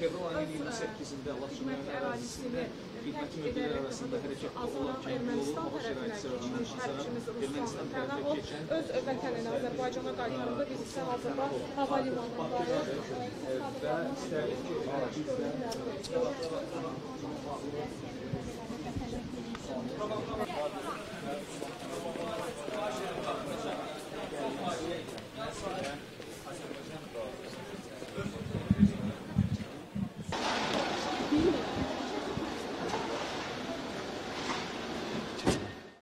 Fevral'ın 28-də Laçınlar ərazisində xidməti mövqeləri arasında hərəkətdə olarkən yolu Ermənistan tərəfi keçən öz vətəninə Azərbaycana qaytarıldı. Biz isə hazırda hava limanındayıq.